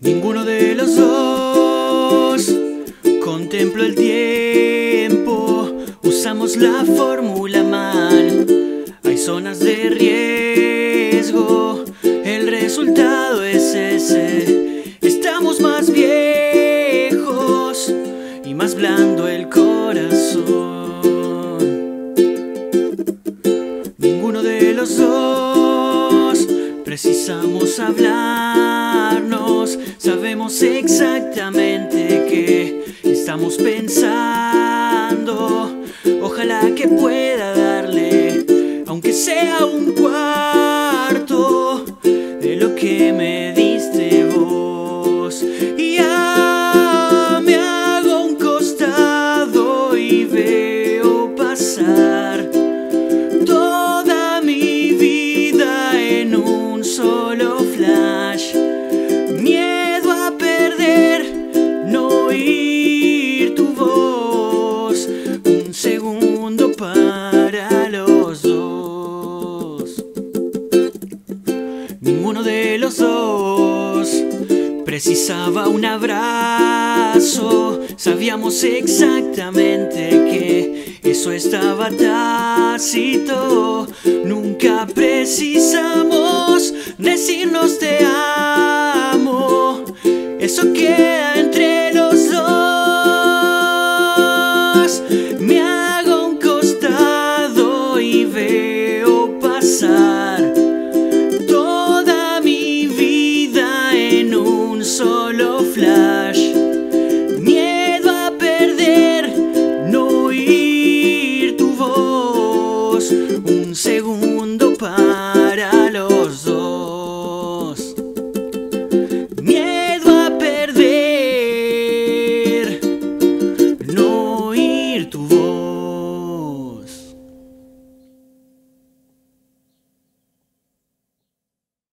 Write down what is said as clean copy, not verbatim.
Ninguno de los dos. Contemplo el tiempo, usamos la fórmula mal. Hay zonas de riesgo, el resultado es ese. Estamos más viejos y más blando el corazón. Ninguno de los dos. Precisamos hablarnos, sabemos exactamente qué estamos pensando. Ojalá que pueda darle, aunque sea un cuarto, de lo que me diste vos. Y ya me hago un costado y veo pasar toda mi vida en un solo flash. Miedo a perder, no oír tu voz. Un segundo para los dos. Ninguno de los dos precisaba un abrazo. Sabíamos exactamente que eso estaba tácito. Nunca precisamos decirnos te amo. Eso queda entre los dos. Me hago un costado y veo pasar toda mi vida en un solo flash. Miedo a perder, no oír tu voz. Un segundo para los dos.